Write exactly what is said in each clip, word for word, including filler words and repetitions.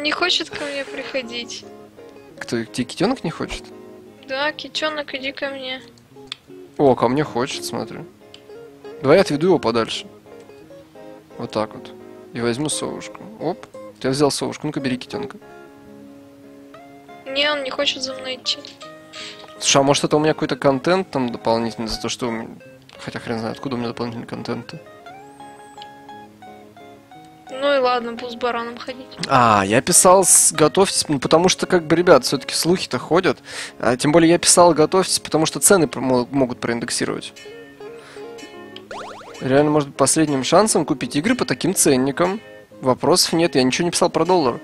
Он не хочет ко мне приходить. Кто, где китенок не хочет? Да, китенок, иди ко мне. О, ко мне хочет, смотрю. Давай я отведу его подальше. Вот так вот. И возьму совушку. Оп, я взял совушку. Ну-ка, бери китенка. Не, он не хочет за мной идти. Слушай, а может это у меня какой-то контент там дополнительный за то, что у меня... Хотя хрен знает, откуда у меня дополнительный контент-то. Ну и ладно, буду с бараном ходить. А, я писал с... готовьтесь, потому что, как бы, ребят, все-таки слухи-то ходят. А, тем более я писал готовьтесь, потому что цены могут проиндексировать. Реально, может быть, последним шансом купить игры по таким ценникам. Вопросов нет, я ничего не писал про доллар.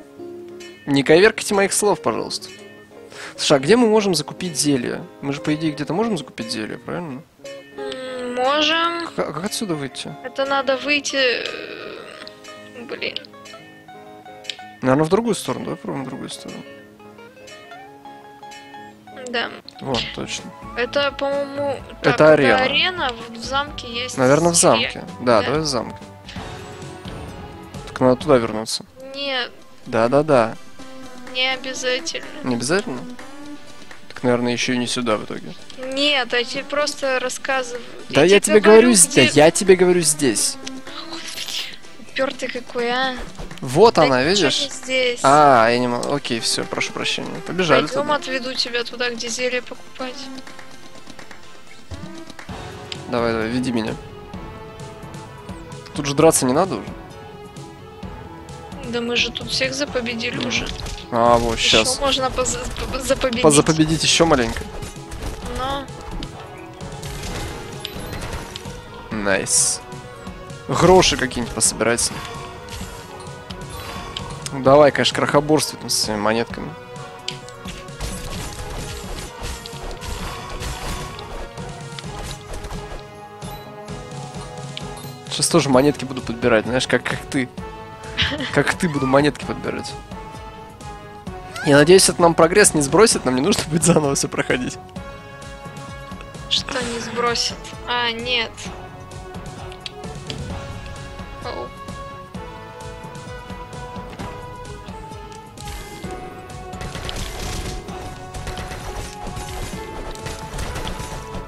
Не коверкайте моих слов, пожалуйста. Слушай, а где мы можем закупить зелье? Мы же, по идее, где-то можем закупить зелье, правильно? Можем. Как, как отсюда выйти? Это надо выйти... Блин. Наверное, в другую сторону. Давай пробуем в другую сторону. Да. Вот, точно. Это, по-моему... Это арена. арена. В замке есть... Наверное, в замке. Да, да, давай в замке. Так надо туда вернуться. Нет. Да-да-да. Не обязательно. Не обязательно? Так, наверное, еще и не сюда в итоге. Нет, я тебе просто рассказываю. Да я, я тебе говорю, говорю здесь. Где... Я тебе говорю здесь. Упертый какой, а. Вот да она, видишь? Здесь. А, я не могу. Окей, все, прошу прощения. Побежали. Я потом отведу тебя туда, где зелье покупать. Давай, давай, веди меня. Тут же драться не надо уже. Да мы же тут всех запобедили mm. уже. А, вот, еще сейчас. Можно поза запобедить. Позапобедить еще маленько. Но. Найс. Гроши какие-нибудь пособирать. Ну, давай, конечно, крохоборствуй там с этими монетками. Сейчас тоже монетки буду подбирать, знаешь, как, как ты. Как ты буду монетки подбирать. Я надеюсь, это нам прогресс не сбросит, нам не нужно будет заново все проходить. Что не сбросит? А, нет. Оу.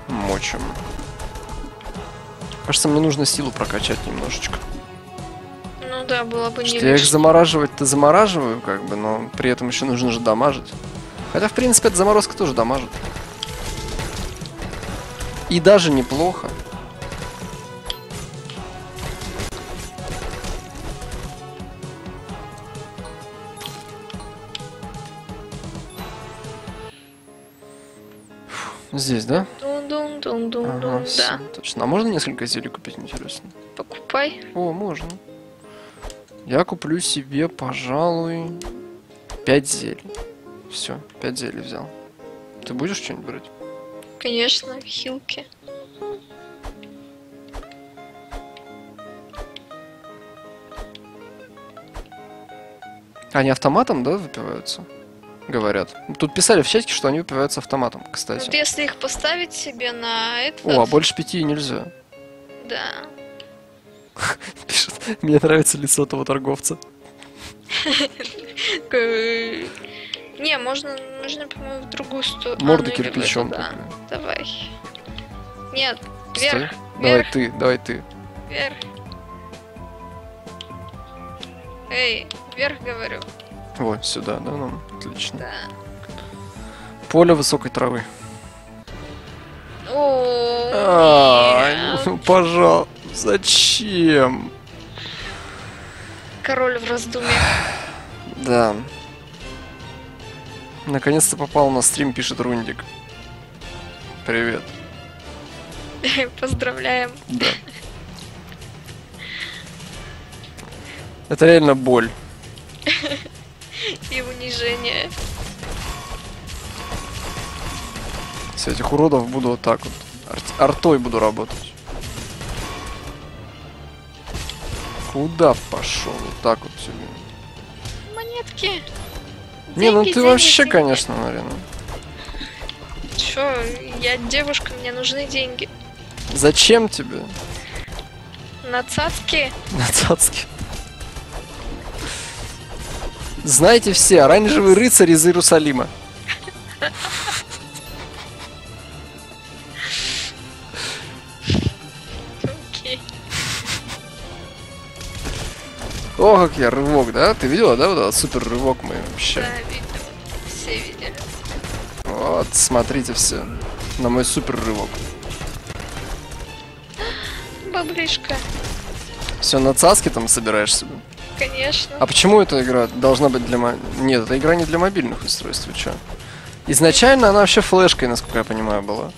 Мочим. Кажется, мне нужно силу прокачать немножечко. Да, было бы не. Я их замораживать-то замораживаю, как бы, но при этом еще нужно же дамажить. Хотя, в принципе, эта заморозка тоже дамажит. И даже неплохо. Фух, здесь, да? Дун-дун-дун-дун-дун. Ага, да. Точно. А можно несколько зелий купить, интересно? Покупай. О, можно. Я куплю себе, пожалуй, пять зелий. Все, пять зелий взял. Ты будешь что-нибудь брать? Конечно, хилки. Они автоматом, да, выпиваются? Говорят. Тут писали в чатике, что они выпиваются автоматом, кстати. Вот если их поставить себе на этот... О, а больше пяти нельзя. Да. Пишет, мне нравится лицо того торговца. Не, можно, нужно, по-моему, в другую сторону. Морду кирпичом. Давай. Нет, вверх. Давай ты, давай ты. Вверх. Эй, вверх говорю. Вот сюда, да, нам отлично. Поле высокой травы. О, пожалуйста. Зачем? Король в раздумье. Да. Наконец-то попал на стрим, пишет Рундик. Привет. Поздравляем. Да. Это реально боль. И унижение. С этих уродов буду вот так вот. Ар- артой буду работать. Куда пошел? Вот так вот себе. Монетки. Деньги, не, ну ты деньги, вообще, деньги. Конечно, Марина. Чё, я девушка, мне нужны деньги. Зачем тебе? На цацки. На цацки. Знаете все, оранжевый рыцарь из Иерусалима. Okay. О, как я рывок, да? Ты видела, да, вот этот супер рывок мы вообще? Да, видела. Все видели. Вот, смотрите все на мой супер рывок. Баблишка. Все на цаске там собираешь себе? Конечно. А почему эта игра должна быть для... Нет, эта игра не для мобильных устройств, что? Изначально она вообще флешкой, насколько я понимаю, была.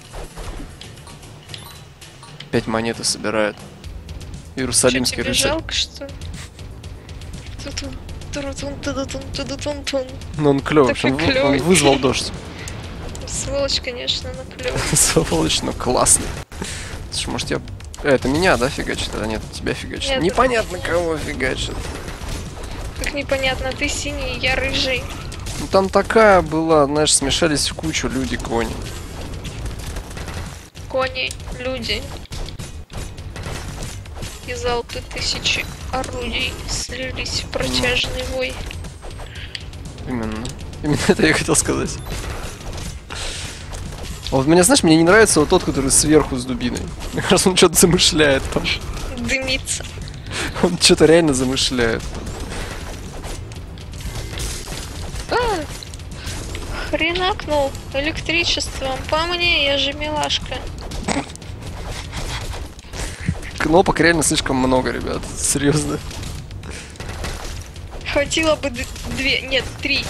Пять монеты собирает. Иерусалимский рыцарь. Жалко, что ли? Ну он клёвый, он, он вызвал дождь. Сволочь, конечно, она клёвая. Сволочь, но классный. Слушай, может я... Это меня, да, фигачит? А нет, тебя фигачит. Нет. Непонятно, кого фигачит. Как непонятно, ты синий, я рыжий. Ну там такая была, знаешь, смешались в кучу люди, кони. Кони, люди. И золоты тысячи орудий слились в протяжный mm. вой. Именно. Именно это я хотел сказать. А вот меня, знаешь, мне не нравится вот тот, который сверху с дубиной. Мне кажется, он что-то замышляет там. Дымится. Он что-то реально замышляет. А, хренакнул электричеством по мне, я же милашка. Кнопок реально слишком много, ребят. Серьезно. Хватило бы две, нет, три.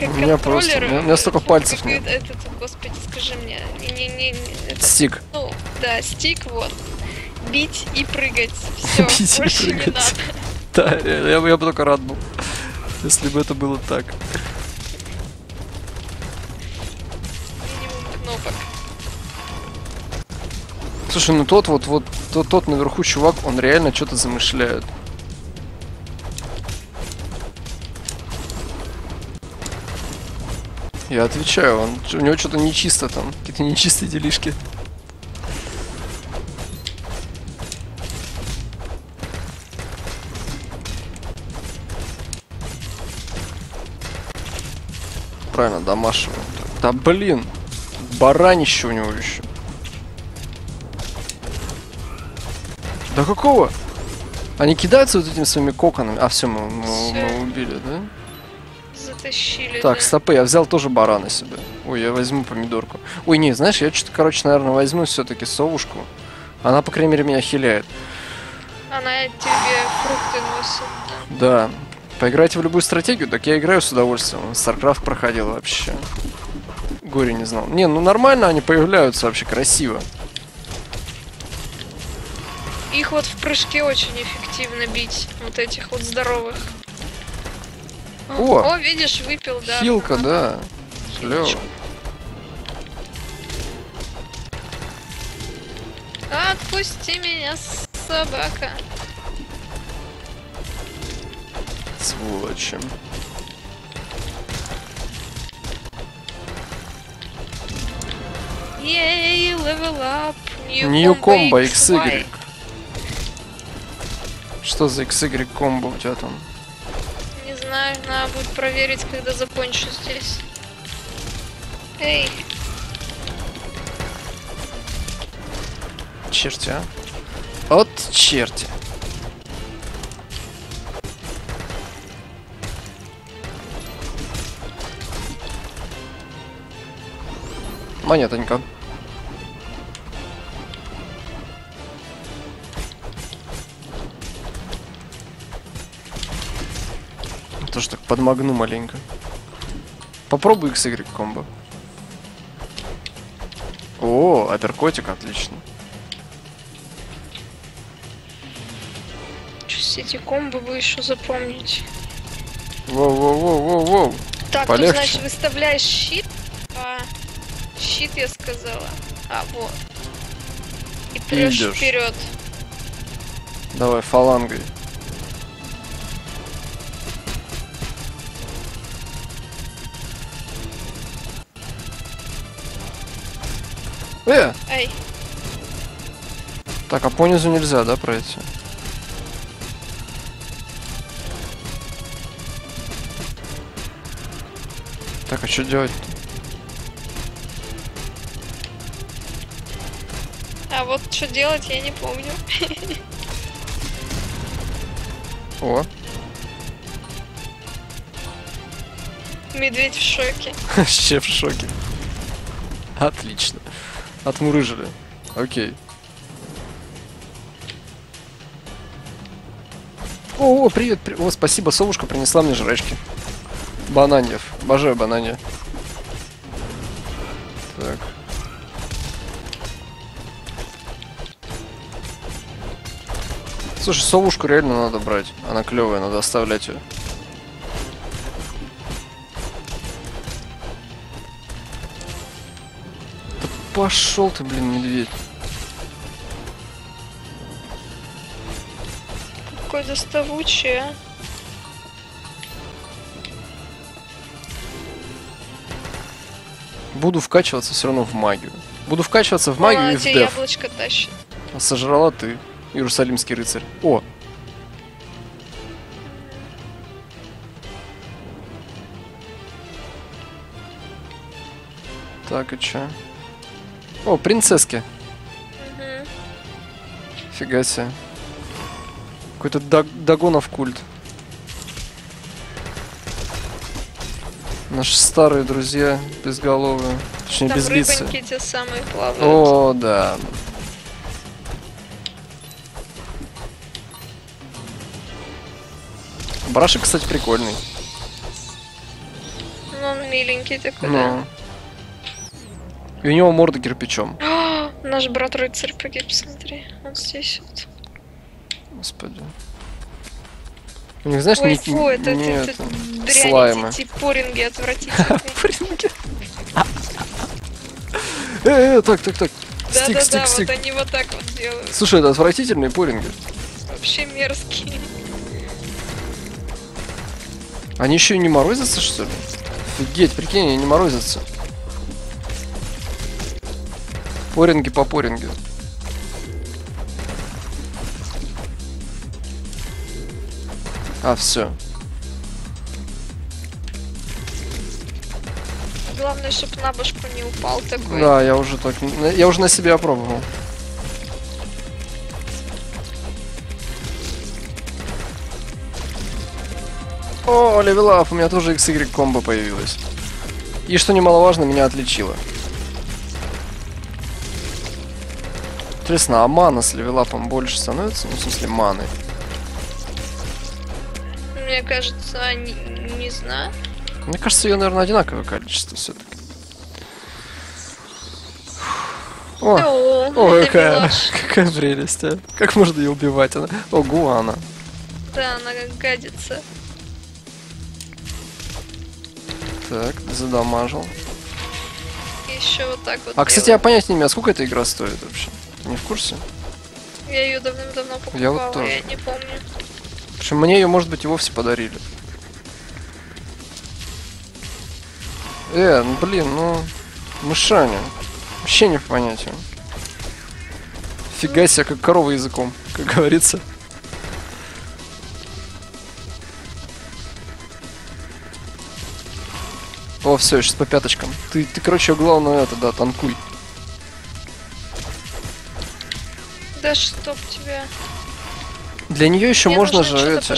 У меня просто, у меня, у меня столько пальцев как, нет. Этот, господи, скажи мне, не, не, не, это, стик. Ну, да, стик, вот. Бить и прыгать. Все, бить больше и прыгать. Не надо. Да, я, я бы только рад был, если бы это было так. Минимум кнопок. Слушай, ну тот вот, вот тот, тот наверху чувак, он реально что-то замышляет. Я отвечаю, он, у него что-то нечисто там, какие-то нечистые делишки. Правильно, дамаж его. Да блин, баранище у него еще. Да какого? Они кидаются вот этими своими коконами. А, все, мы, мы, мы убили, да? Затащили, так, да. Стопы, я взял тоже барана себе. Ой, я возьму помидорку. Ой, не, знаешь, я что-то, короче, наверное, возьму все-таки совушку. Она, по крайней мере, меня хиляет. Она тебе фрукты носит. Да. Да. Поиграйте в любую стратегию, так я играю с удовольствием. StarCraft проходил вообще. Горе не знал. Не, ну нормально они появляются вообще, красиво. Их вот в прыжке очень эффективно бить. Вот этих вот здоровых. О, О, видишь, выпил, да. Хилка, да. Клево. Отпусти меня, собака. Сволочи. Ей, левелап. Нью комбо икс игрек. Что за икс игрек комбо у тебя там? Надо будет проверить, когда закончу здесь. Эй! Черти, а? От черти. Монетонька. Тоже так подмагну маленько. Попробуй икс игрек комбо. О, апперкотик, отлично. Чуть эти комбо вы еще запомните. Воу-воу-воу-воу-воу. Так, ты, значит, выставляешь щит. А, щит, я сказала. А, вот. И плешь вперед. Давай, фалангой. Э! Эй. Так, а понизу нельзя, да, пройти? Так, а что делать? А вот что делать, я не помню. О. Медведь в шоке. Вообще в шоке. Отлично. Отмурыжили. Окей. О, привет, привет. О, спасибо, совушка принесла мне жрачки. Бананьев. Обожаю бананья. Так. Слушай, совушку реально надо брать. Она клевая, надо оставлять ее. Да пошел ты, блин, медведь. Какой доставучий, а? Буду вкачиваться все равно в магию. Буду вкачиваться в магию. Она и в деф. Яблочко тащит. А сожрала ты, иерусалимский рыцарь. О! Так, и че? О, принцесски. Угу. Фига себе. Какой-то Дагонов культ. Наши старые друзья безголовые. Точнее, там без лица. Те самые плавают. О, да. Барашек, кстати, прикольный. Ну, он миленький такой, да. И у него морда кирпичом. Наш брат рыцарь погиб, смотри. Он здесь вот. Господи. У них, знаешь, ой, фу, это, это, это, это слаймы. Эти поринги отвратительные. Поринги. Э, так, так, так. Да-да-да, вот они вот так вот делают. Слушай, это отвратительные поринги. Вообще мерзкие. Они еще и не морозятся, что ли? Офигеть, прикинь, они не морозятся. Поринги по порингу. А, все. Главное, чтобы на башку не упал такой. Да, я уже так. Я уже на себе опробовал. О, левелап, у меня тоже икс игрек комбо появилась. И что немаловажно, меня отличило. Интересно, а мана с левелапом больше становится? Ну, в смысле, маны. Мне кажется, не, не знаю. Мне кажется, ее, наверное, одинаковое количество все-таки. О, о, о какая, она, какая прелесть, а. Как можно ее убивать? Она... Ого, она. Да, она как гадится. Так, задамажил. Еще вот так вот. А, кстати, делаю. Я понять не имею, а сколько эта игра стоит вообще? Не в курсе? Я ее давным-давно покупала, я, вот тоже. Я не помню. Причем мне ее, может быть, и вовсе подарили. Э, ну блин, ну... Мышаня. Вообще не в понятии. Фига себе, как корова языком, как говорится. О, все, сейчас по пяточкам. Ты, ты короче, главное это, да, танкуй. Да чтоб тебя... Для нее еще мне можно же это...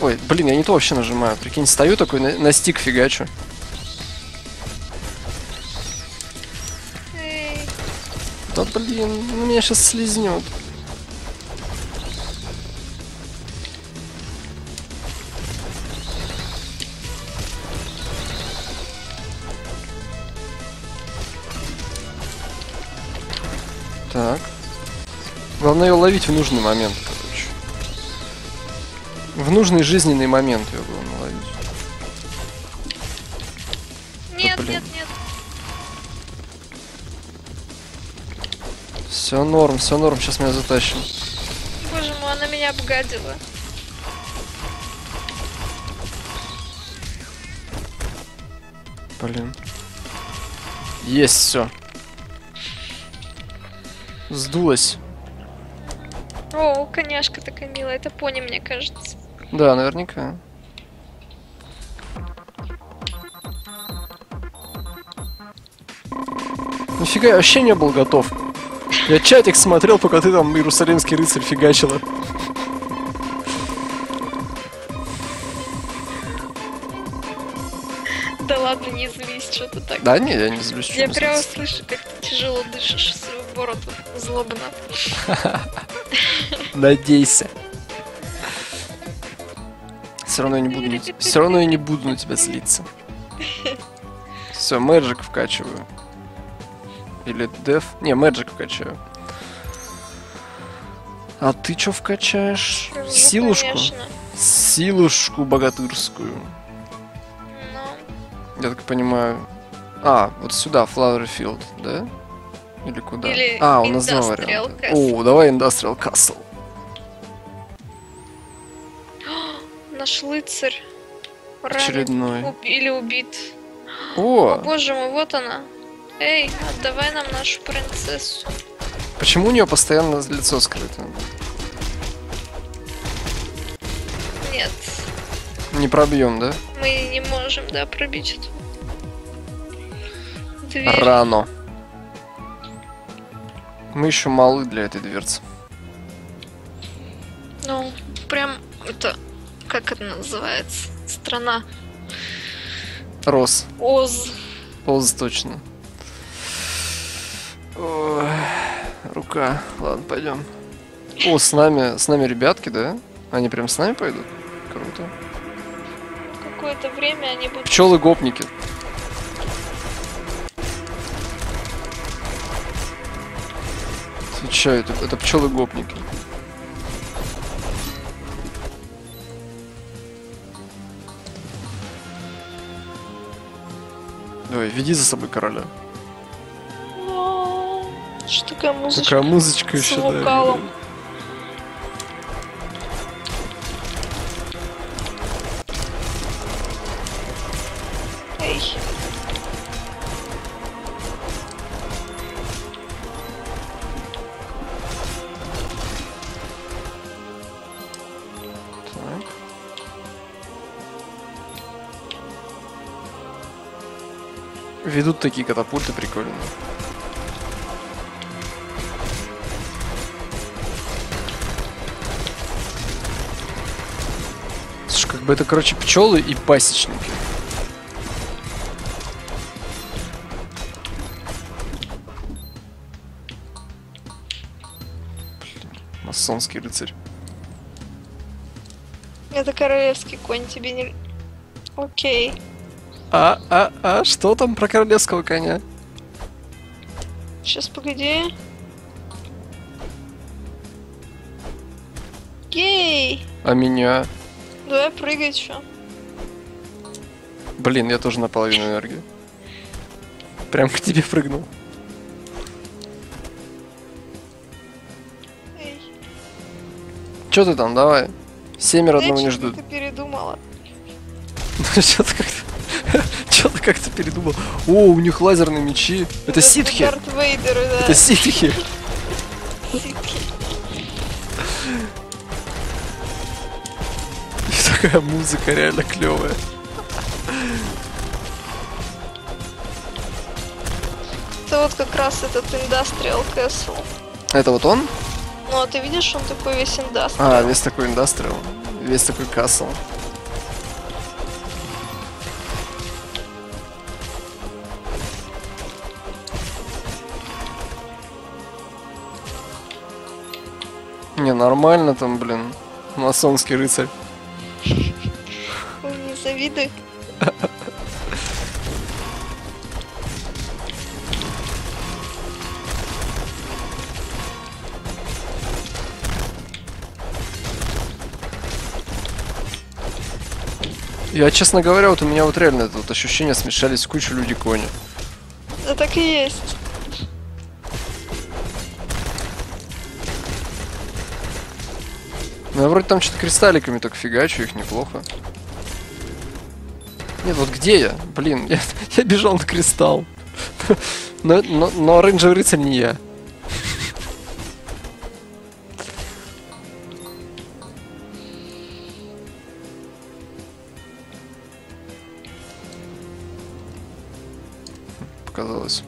Ой, блин, я не то вообще нажимаю. Прикинь, стою такой, на, на стик фигачу. Эй. Да блин, ну меня сейчас слизнет. Так. Главное ее ловить в нужный момент, короче. В нужный жизненный момент ее главное ловить. Нет, да, нет, нет. Все норм, все норм, сейчас меня затащим. Боже мой, она меня обгадила. Блин. Есть, все. Сдулась. О, коняшка такая милая, это пони, мне кажется. Да, наверняка. нифига, я вообще не был готов. Я чатик смотрел, пока ты там Иерусалимский рыцарь фигачила. Да ладно, не злись, что-то так. Да не, я не злюсь. Я прямо слышу, как ты тяжело дышишь в свою бороду, злобно. Надейся. Все равно я не буду, все равно я не буду на тебя злиться. Все, мэджик вкачиваю. Или деф. Не, мэджик вкачаю. А ты чё вкачаешь? Ну, силушку? Конечно. Силушку богатырскую. Но. Я так понимаю. А, вот сюда, Flower Field, да? Или куда? Или а, у нас два варианта. О, давай Industrial Castle. Наш лыцарь. Очередной. Ранен, уб... Или убит. О! О, боже мой, вот она. Эй, отдавай нам нашу принцессу. Почему у нее постоянно лицо скрыто? Нет. Не пробьем, да? Мы не можем, да, пробить эту дверь. Рано. Мы еще малы для этой дверцы. Ну, прям это... Как это называется? Страна. Рос. Оз. Оз, точно. Ой, рука. Ладно, пойдем. О, с нами, с нами ребятки, да? Они прям с нами пойдут? Круто. Какое-то время они будут... Пчелы-гопники. Отвечаю, это, это пчелы-гопники. Давай, веди за собой короля. Что такая музычка? Такая музычка еще, да. Эй. Так. Ведут такие катапульты прикольные. Это, короче, пчелы и пасечники. Масонский рыцарь. Это королевский конь, тебе не... Окей. А, а, а, что там про королевского коня? Сейчас, погоди. Гей! А меня... Давай прыгать еще. Блин, я тоже наполовину энергии. Прям к тебе прыгнул. Эй. Че ты там, давай? Семеро одного не ждут. Ты передумала. Че ты как-то... Че ты как-то передумал? О, у них лазерные мечи. Это ситхи. Это ситхи. Ситхи. Такая музыка реально клевая. Это вот как раз этот Industrial Castle. Это вот он? Ну, а ты видишь, он такой весь Industrial. А, весь такой Industrial. Весь такой Castle. Не, нормально там, блин. Масонский рыцарь. Не завидуй. Я, честно говоря, вот у меня вот реально это вот ощущение смешались в кучу люди-кони. Да так и есть. Ну, я вроде там что-то кристалликами так фигачу, их неплохо. Нет, вот где я? Блин, я, я бежал на кристалл. Но, но, но оранжевый рыцарь не я. Показалось.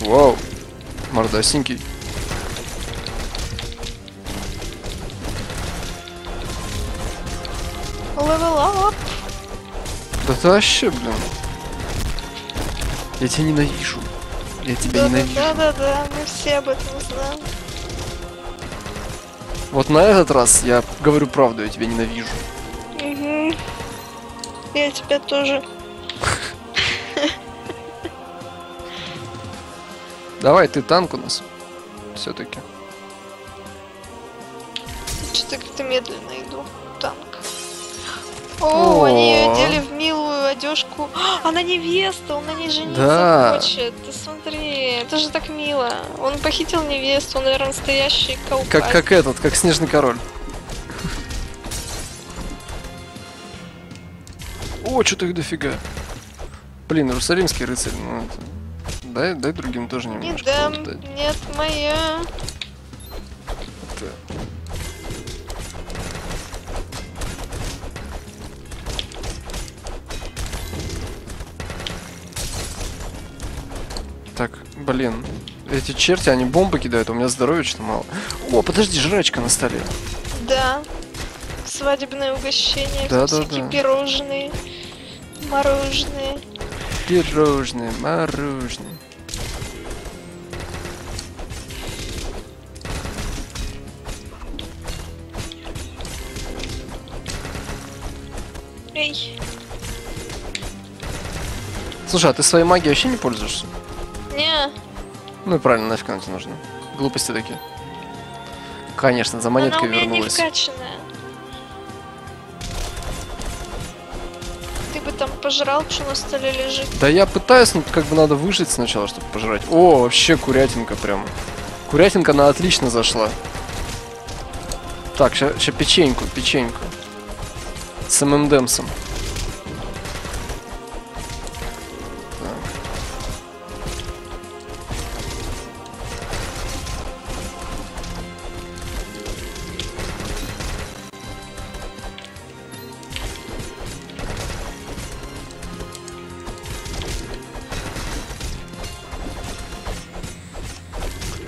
Вау, мордастенький. Левелап. Да ты вообще, блин. Я тебя ненавижу. Я тебя да, ненавижу. Да-да-да, мы все об этом знаем. Вот на этот раз я говорю правду, я тебя ненавижу. Угу. Я тебя тоже. Давай, ты танк у нас. Все-таки. Что-то как-то медленно иду. Танк. О, они ее одели в милую одежку. Она невеста, он на ней жениться хочет. Ты смотри, это же так мило. Он похитил невесту, он, наверное, настоящий колпак. Как, как этот, как Снежный король. О, что-то их дофига. Блин, Иерусалимский рыцарь. Ну, это... дай, дай другим тоже немножко. Не дам, вот, нет, моя. Так. Так, блин, эти черти, они бомбы кидают, у меня здоровья что-то мало. О, подожди, жрачка на столе. Да, свадебное угощение, да, всякие да, да. пирожные, мороженые. Пирожные, мороженые. Эй. Слушай, а ты своей магией вообще не пользуешься? Не. Ну и правильно, нафиг она тебе нужна. Глупости такие. Конечно, за монеткой она у меня вернулась. Не вкачанная. Ты бы там пожрал, что на столе лежит. Да я пытаюсь, но как бы надо выжить сначала, чтобы пожрать. О, вообще курятинка прям. Курятинка, она отлично зашла. Так, сейчас печеньку, печеньку. С эм энд эмсом.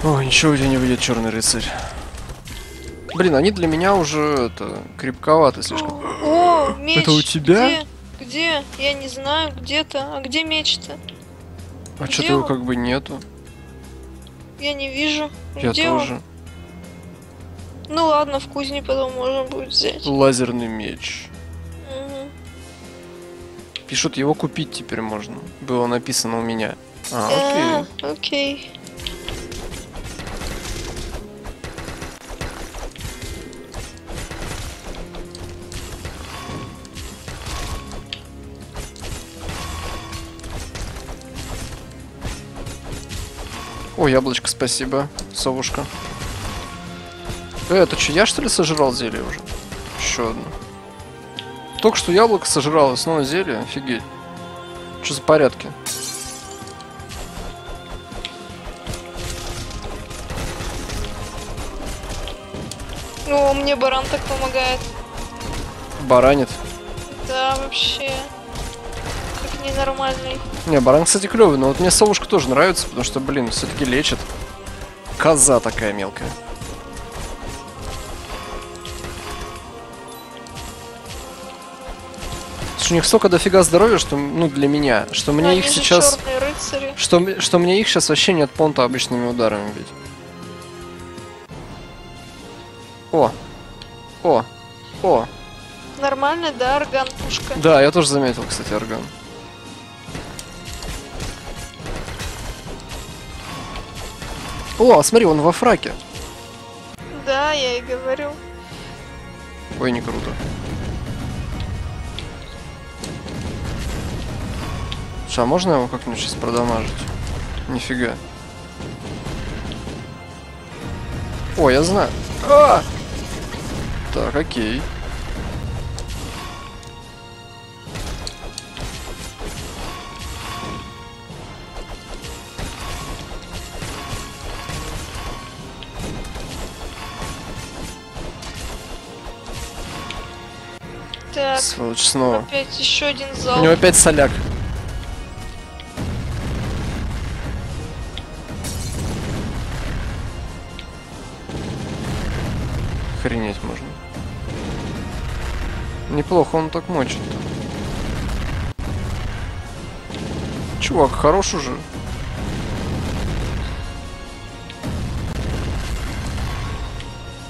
Ой, ничего у тебя не выйдет, черный рыцарь. Блин, они для меня уже это крепковато слишком. О, меч. Это у тебя? Где? Где? Я не знаю, где-то. А где меч-то? А что-то его как бы нету. Я не вижу. Я где тоже. Он? Ну ладно, в кузне потом можно будет взять. Лазерный меч. Угу. Пишут, его купить теперь можно. Было написано у меня. А, окей. А, окей. О, яблочко, спасибо, совушка. Э, это что, я что ли сожрал зелье уже? Еще одно. Только что яблоко сожрал, снова зелье, офигеть. Что за порядки? О, мне баран так помогает. Баранит? Да, вообще. Ненормальный. Не, баран, кстати, клевый, но вот мне совушка тоже нравится, потому что, блин, все-таки лечит. Коза такая мелкая. У них столько дофига здоровья, что, ну, для меня, что мне их сейчас, что, что мне их сейчас вообще не отпонта обычными ударами бить. О, о, о. Нормально, да, орган пушка. Да, я тоже заметил, кстати, орган. О, смотри, он во фраке. Да, я и говорю. Ой, не круто. Ша, можно его как-нибудь сейчас продамажить? Нифига. О, я знаю. А! Так, окей. Сволочь, снова. Опять еще один залп. У него опять соляк. Охренеть можно. Неплохо он так мочит. Чувак, хорош уже.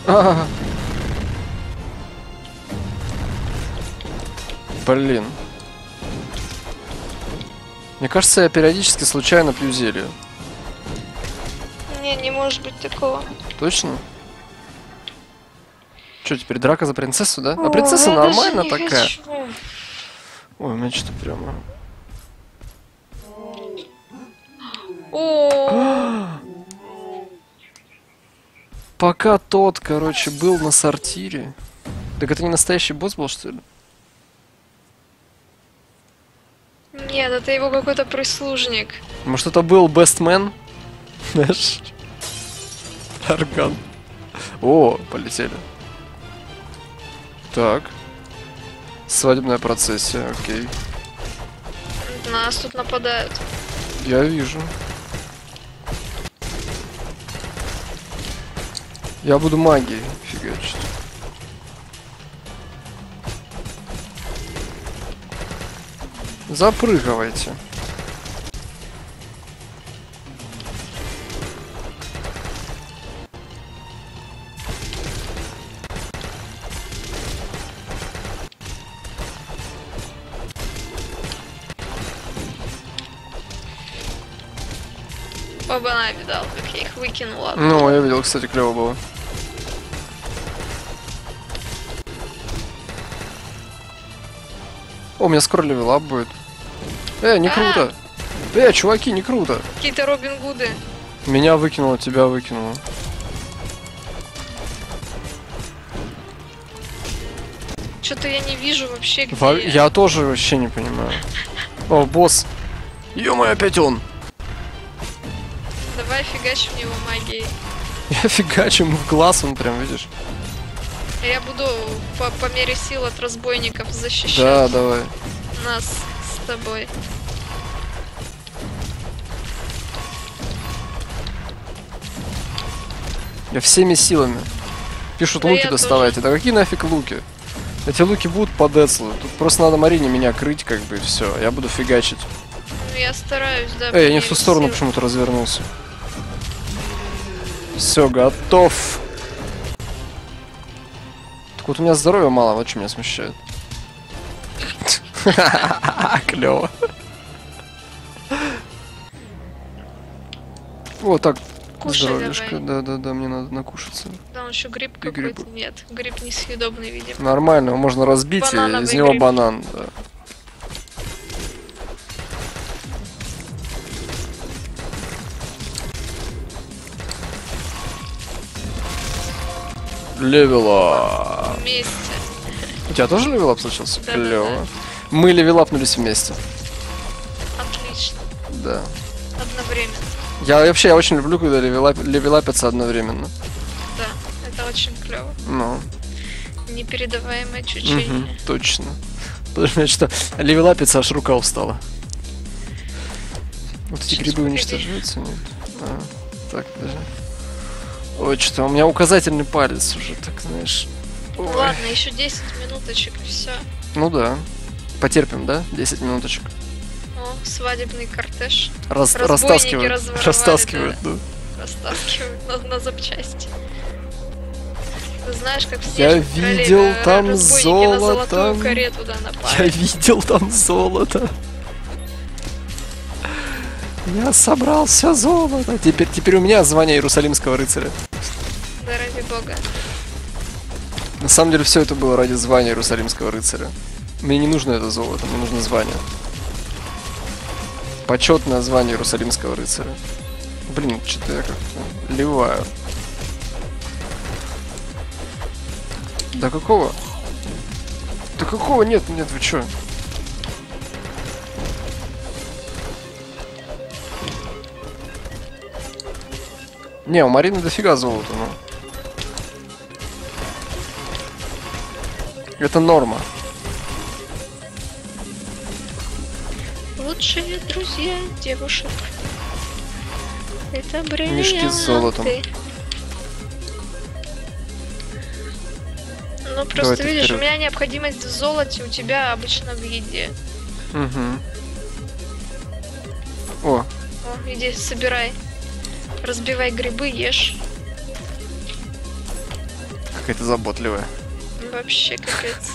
А-а-а. Блин. Мне кажется, я периодически случайно пью зелье. Не, не может быть такого. Точно? Что, теперь драка за принцессу, да? О, а принцесса нормально такая. Хочу. Ой, у меня что-то прямо... О. Пока тот, короче, был на сортире. Так это не настоящий босс был, что ли? Нет, это его какой-то прислужник. Может, это был бестмен? Знаешь? Арган. О, полетели. Так. Свадебная процессия, окей. Нас тут нападают. Я вижу. Я буду магией фигачить. Запрыгивайте. Оба-на, видал, как я их выкинула. Ну, я видел, кстати, клево было. О, у меня скоро левелап будет. Э, не а -а -а. круто. Э, чуваки, не круто. Какие-то Робин Гуды. Меня выкинуло, тебя выкинуло. Что-то я не вижу вообще, где Во я. я тоже вообще не понимаю. О, босс. Ё-моё, опять он. Давай фигачим его магией. Я фигачу ему в глаз, он прям, видишь. Я буду по, по мере сил от разбойников защищать. Да, давай. Нас с тобой. Я всеми силами. Пишут, да, луки доставайте. Тоже. Да какие нафиг луки? Эти луки будут по децлу. Тут просто надо Марине меня крыть, как бы, и все. Я буду фигачить. Ну, я стараюсь, да. Эй, я не в ту сторону почему-то развернулся. Все, готов. Так вот у меня здоровья мало, вот что меня смущает. Клево. О, так, здоровьюшка, да-да-да, мне надо накушаться. Да, он еще гриб какой-то, нет, гриб несъедобный, видимо. Нормально, можно разбить, из него банан, да. Левелап. Вместе. У тебя тоже левелап случился? Да, клево. Да, да. Мы левелапнулись вместе. Отлично. Да. Одновременно. Я вообще я очень люблю, когда левелап, левелапятся одновременно. Да, это очень клево. Ну. Непередаваемое чуть-чуть. Угу, точно. Потому что левелапится, аж рука устала. Вот эти сейчас грибы уничтожаются, нет? А, так, даже. Ой, что-то у меня указательный палец уже, так знаешь. Ой. Ладно, еще десять минуточек и все. Ну да. Потерпим, да? десять минуточек. О, свадебный кортеж. Раз, растаскивают. Растаскивают, да. да. Растаскивают на, на запчасти. Ты знаешь, как все. Я видел там золото. Там... Карету, да, я видел там золото. Я собрал все золото. Теперь, теперь у меня звание Иерусалимского рыцаря. Да ради бога. На самом деле все это было ради звания Иерусалимского рыцаря. Мне не нужно это золото, мне нужно звание. Почетное звание Иерусалимского рыцаря. Блин, что-то я как-то ливаю. Да какого? Да какого? Нет, нет, вы чё? Не, у Марины дофига золота, ну. Это норма. Лучшие друзья девушек. Это бриллианты. Мешки с золотом. Ну просто давай, видишь, у меня необходимость в золоте, у тебя обычно в еде. Угу. О. О, иди, собирай. Разбивай грибы, ешь. Какая-то заботливая. Вообще капец.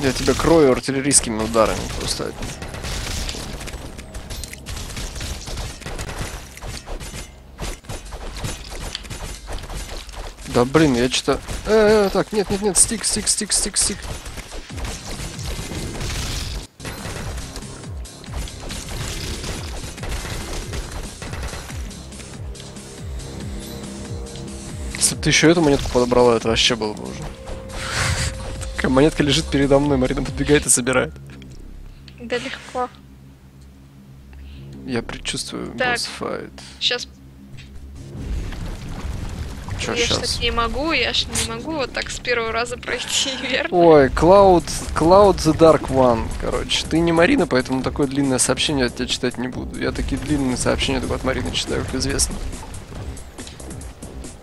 Я тебя крою артиллерийскими ударами просто. Да блин, я что-то... Э, э, так, нет, нет, нет, стик, стик, стик, стик, стик. Если бы ты еще эту монетку подобрала, это вообще было бы уже. Монетка лежит передо мной, Марина подбегает и собирает. Да легко. Я предчувствую босс-файт. Сейчас. Чё, я сейчас? ж так не могу, я ж не могу вот так с первого раза пройти, верно? Ой, Cloud, Cloud the Dark One, короче. Ты не Марина, поэтому такое длинное сообщение от тебя читать не буду. Я такие длинные сообщения только от Марины читаю, как известно.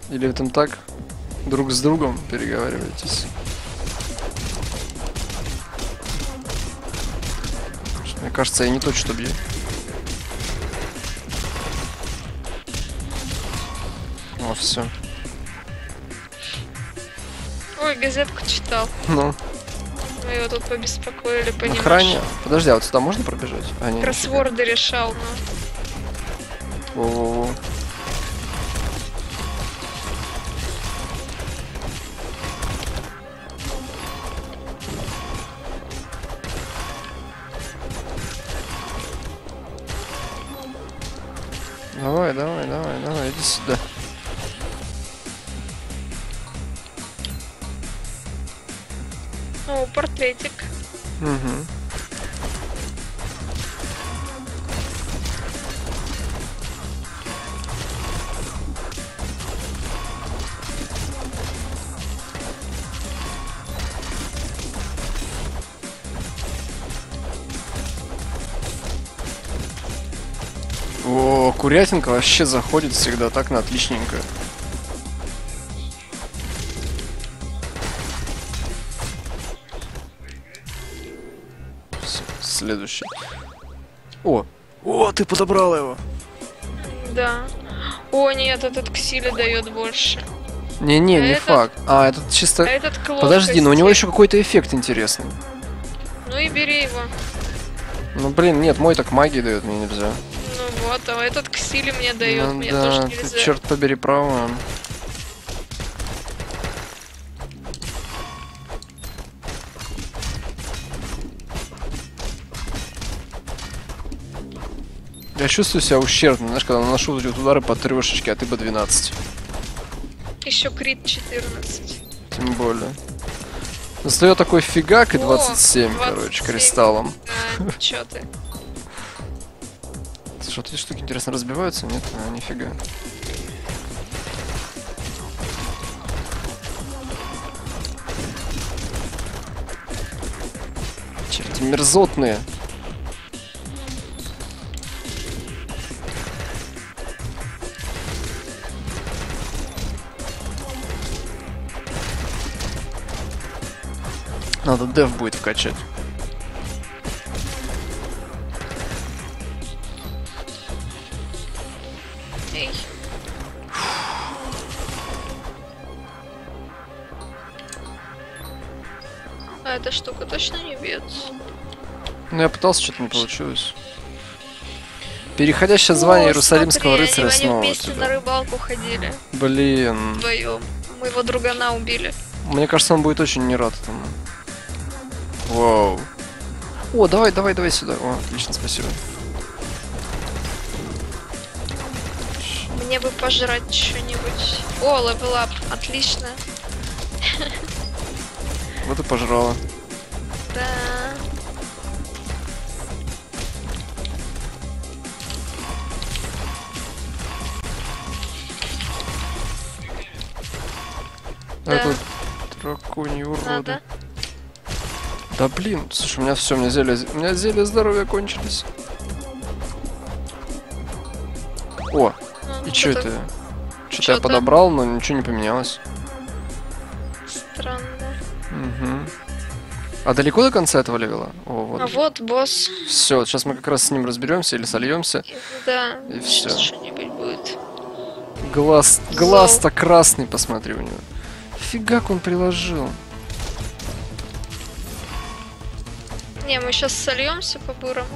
Или вы там так друг с другом переговариваетесь? Мне кажется, я не то, что бью. О, все. Ой, газетку читал. Ну. Мы его тут побеспокоили, понимаешь? Охраня. Подожди, а вот сюда можно пробежать? А, нет, кроссворды решал, но. О-о-о. Давай, давай, давай, давай, иди сюда. О, портретик. Угу. О, курятинка вообще заходит всегда так на отличненько. Следующий. О, о, ты подобрала его. Да. О, нет, этот ксиля дает больше. Не, не, а не этот... факт. А этот чисто. А этот Подожди, но у него еще какой-то эффект интересный. Ну и бери его. Ну блин, нет, мой так магии дает, мне нельзя. Вот, а этот ксили мне дает, ну, мне да, тоже нельзя. Ты, черт побери, право. Я чувствую себя ущербным, знаешь, когда наношу вот эти удары по трешечке, а ты по двенадцать. Еще крит четырнадцать. Тем более. Сдаю такой фигак и двадцать семь, О, двадцать семь, короче, кристаллом. А, чё ты? Что эти штуки, интересно, разбиваются? Нет, а, нифига. Черти мерзотные. Надо деф будет вкачать. Эта штука точно не бьется. Ну я пытался, что-то не получилось. Переходящее звание О, Иерусалимского смотри, рыцаря они, снова. Они вместе на рыбалку ходили. Блин. Вдвоем. Мы его другана убили. Мне кажется, он будет очень не рад этому. Вау. О, давай, давай, давай сюда. О, отлично, спасибо. Мне бы пожрать что-нибудь. О, левелап, отлично. Вот и пожрала. Да. Да. Этот драконий урод. Надо. Да блин, слушай, у меня все, у меня зелье, у меня зелье здоровья кончились. О, ну, и что это? Что-то я подобрал, но ничего не поменялось. Странно. Угу. А далеко до конца этого левела? О, вот. А вот босс. Все, сейчас мы как раз с ним разберемся или сольемся. Да. И все. Что-нибудь будет. Глаз, глаз-то красный, посмотри у него. Фига, как он приложил. Не, мы сейчас сольемся по-бурому.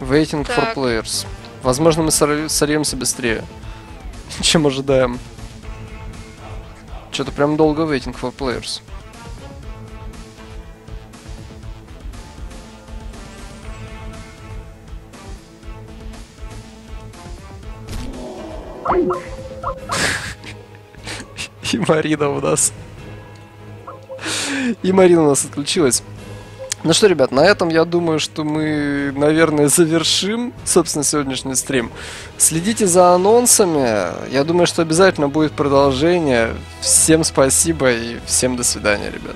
Waiting for players. Возможно, мы сольемся быстрее, чем ожидаем. Что-то прям долго waiting for players. И Марина у нас. И Марина у нас отключилась. Ну что, ребят, на этом я думаю, что мы, наверное, завершим, собственно, сегодняшний стрим. Следите за анонсами. Я думаю, что обязательно будет продолжение. Всем спасибо и всем до свидания, ребят.